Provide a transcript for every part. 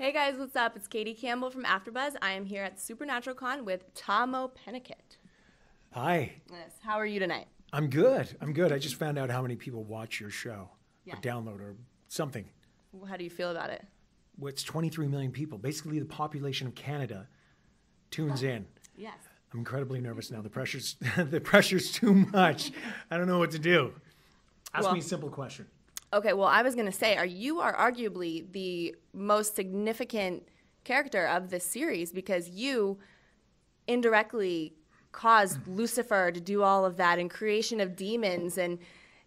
Hey guys, what's up? It's Katie Campbell from AfterBuzz. I am here at Supernatural Con with Tahmoh Penikett. Hi. Yes. How are you tonight? I'm good. I'm good. I just found out how many people watch your show, or download, or something. How do you feel about it? Well, it's 23 million people. Basically, the population of Canada tunes in. Yes. I'm incredibly nervous now. The pressure's too much. I don't know what to do. Ask me a simple question. Okay, well, I was going to say, you are arguably the most significant character of this series because you indirectly caused Lucifer to do all of that and creation of demons and,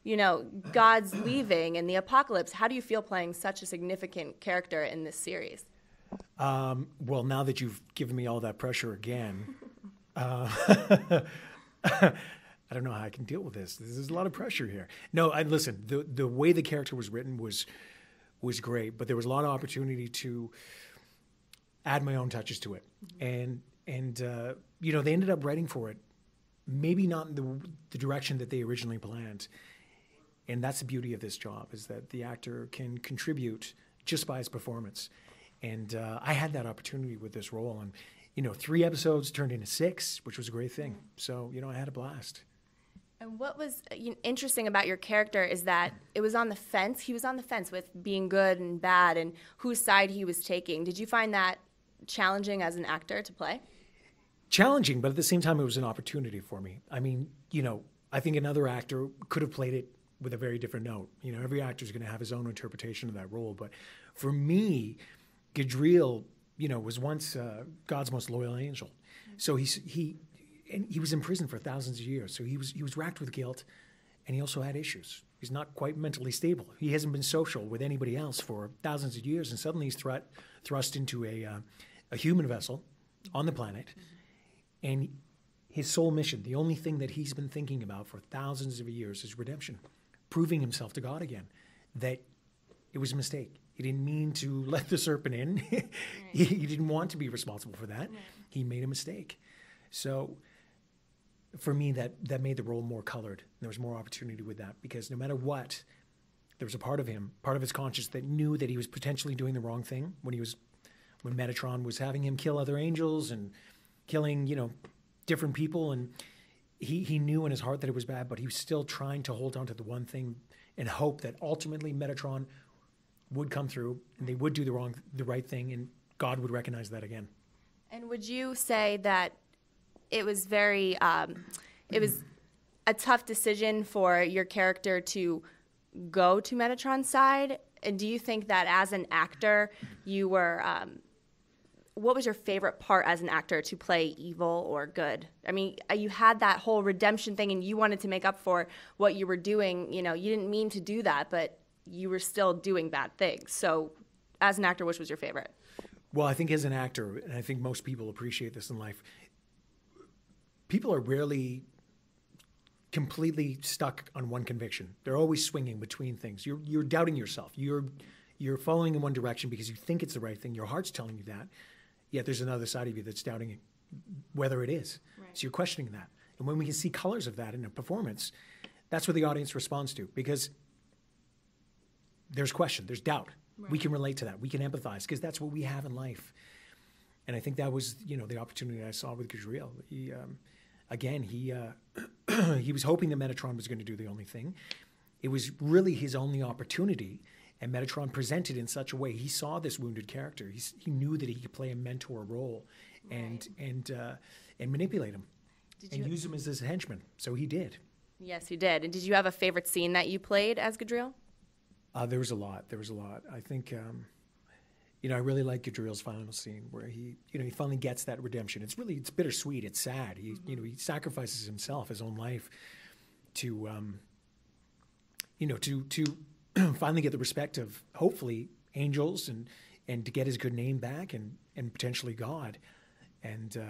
you know, God's leaving and the apocalypse. How do you feel playing such a significant character in this series? Well, now that you've given me all that pressure again, I don't know how I can deal with this. There's a lot of pressure here. No, listen, the way the character was written was great, but there was a lot of opportunity to add my own touches to it. Mm-hmm. And you know, they ended up writing for it, maybe not in the direction that they originally planned. And that's the beauty of this job, is that the actor can contribute just by his performance. And I had that opportunity with this role. And, you know, 3 episodes turned into 6, which was a great thing. So, you know, I had a blast. And what was interesting about your character is that it was on the fence. He was on the fence with being good and bad and whose side he was taking. Did you find that challenging as an actor to play? Challenging, but at the same time, it was an opportunity for me. I mean, you know, I think another actor could have played it with a very different note. You know, every actor is going to have his own interpretation of that role. But for me, Gadreel, you know, was once God's most loyal angel. So he was in prison for thousands of years. So he was racked with guilt, and he also had issues. He's not quite mentally stable. He hasn't been social with anybody else for thousands of years, and suddenly he's thrust into a human vessel on the planet. And his sole mission, the only thing that he's been thinking about for thousands of years, is redemption, proving himself to God again, that it was a mistake. He didn't mean to let the serpent in. Right. He didn't want to be responsible for that. Right. He made a mistake. So for me, that made the role more colored. There was more opportunity with that because no matter what, there was a part of him, part of his conscience, that knew that he was potentially doing the wrong thing when Metatron was having him kill other angels and killing, you know, different people. And he knew in his heart that it was bad, but he was still trying to hold on to the one thing and hope that ultimately Metatron would come through and they would do the right thing, and God would recognize that again. And would you say that it was it was a tough decision for your character to go to Metatron's side? And do you think that as an actor, you were, what was your favorite part as an actor to play evil or good? I mean, you had that whole redemption thing and you wanted to make up for what you were doing. You know, you didn't mean to do that, but you were still doing bad things. So as an actor, which was your favorite? Well, I think as an actor, and I think most people appreciate this in life, people are rarely completely stuck on one conviction. They're always swinging between things. You're doubting yourself. You're following in one direction because you think it's the right thing. Your heart's telling you that. Yet there's another side of you that's doubting whether it is. Right. So you're questioning that. And when we can see colors of that in a performance, that's what the audience responds to, because there's question, there's doubt. Right. We can relate to that. We can empathize because that's what we have in life. And I think that was, you know, the opportunity I saw with Gadreel. He, again, he was hoping that Metatron was going to do the only thing. It was really his only opportunity, and Metatron presented in such a way. He saw this wounded character. He knew that he could play a mentor role, and manipulate him, and use him as his henchman. So he did. Yes, he did. And did you have a favorite scene that you played as Gadreel? There was a lot. There was a lot. I think, you know, I really like Gadreel's final scene where he, you know, he finally gets that redemption. It's really, it's bittersweet. It's sad. He, you know, he sacrifices himself, his own life, to, you know, to finally get the respect of hopefully angels and to get his good name back and potentially God. And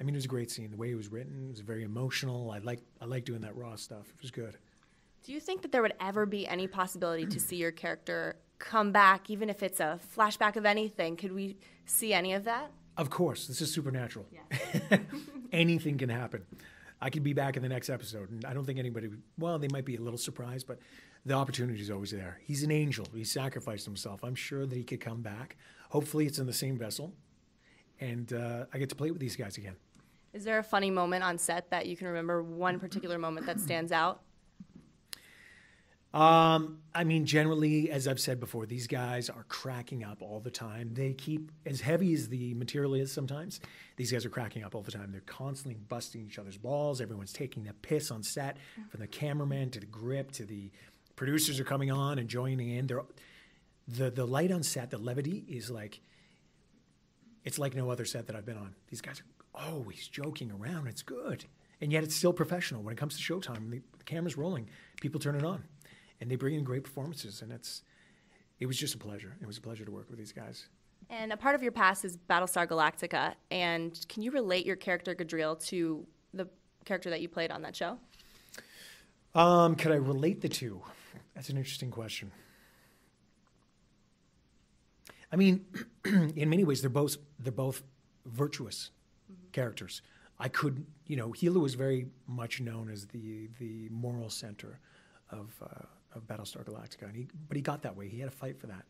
I mean, it was a great scene. The way it was written, it was very emotional. I like doing that raw stuff. It was good. Do you think that there would ever be any possibility to see your character come back, even if it's a flashback of anything? Could we see any of that? Of course. This is Supernatural. Yeah. Anything can happen. I could be back in the next episode. And I don't think anybody would, well, they might be a little surprised, but the opportunity is always there. He's an angel. He sacrificed himself. I'm sure that he could come back. Hopefully it's in the same vessel. And I get to play with these guys again. Is there a funny moment on set that you can remember, one particular moment that stands out? I mean, generally, as I've said before, these guys are cracking up all the time. They keep, as heavy as the material is sometimes, these guys are cracking up all the time. They're constantly busting each other's balls. Everyone's taking the piss on set, from the cameraman to the grip to the producers are coming on and joining in. They're, the light on set, the levity is like, it's like no other set that I've been on. These guys are always joking around. It's good. And yet it's still professional. When it comes to showtime, the camera's rolling, people turn it on. And they bring in great performances, and it was just a pleasure. It was a pleasure to work with these guys. And a part of your past is Battlestar Galactica, and can you relate your character Gadreel to the character that you played on that show? Could I relate the two? That's an interesting question. I mean, in many ways, they're both virtuous characters. I could, you know, Hilo was very much known as the moral center of Battlestar Galactica, and but he got that way. He had a fight for that,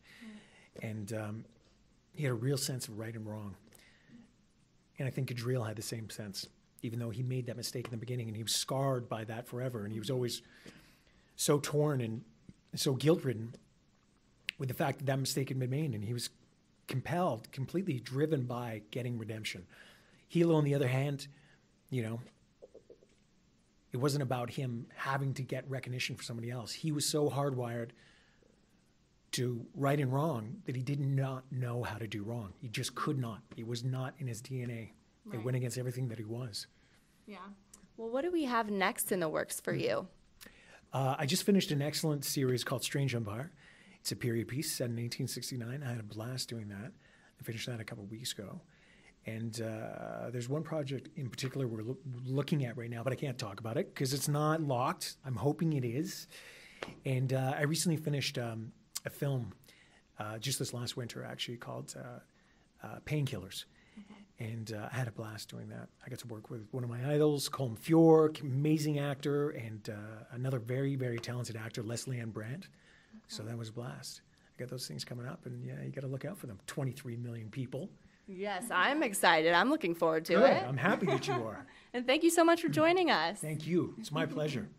and he had a real sense of right and wrong. And I think Gadreel had the same sense, even though he made that mistake in the beginning, and he was scarred by that forever. And he was always so torn and so guilt-ridden with the fact that that mistake had been made, and he was compelled, completely driven by getting redemption. Hilo, on the other hand, you know, it wasn't about him having to get recognition for somebody else. He was so hardwired to right and wrong that he did not know how to do wrong. He just could not. It was not in his DNA. Right. It went against everything that he was. Yeah. Well, what do we have next in the works for you? I just finished an excellent series called Strange Empire. It's a period piece set in 1869. I had a blast doing that. I finished that a couple of weeks ago. And there's one project in particular we're looking at right now, but I can't talk about it because it's not locked. I'm hoping it is. And I recently finished a film just this last winter, actually, called Painkillers. And I had a blast doing that. I got to work with one of my idols, Colm Fiorek, amazing actor, and another very, very talented actor, Leslie Ann Brandt. Okay. So that was a blast. I got those things coming up, and yeah, you got to look out for them. 23 million people. Yes, I'm excited. I'm looking forward to it. I'm happy that you are. And thank you so much for joining us. Thank you. It's my pleasure.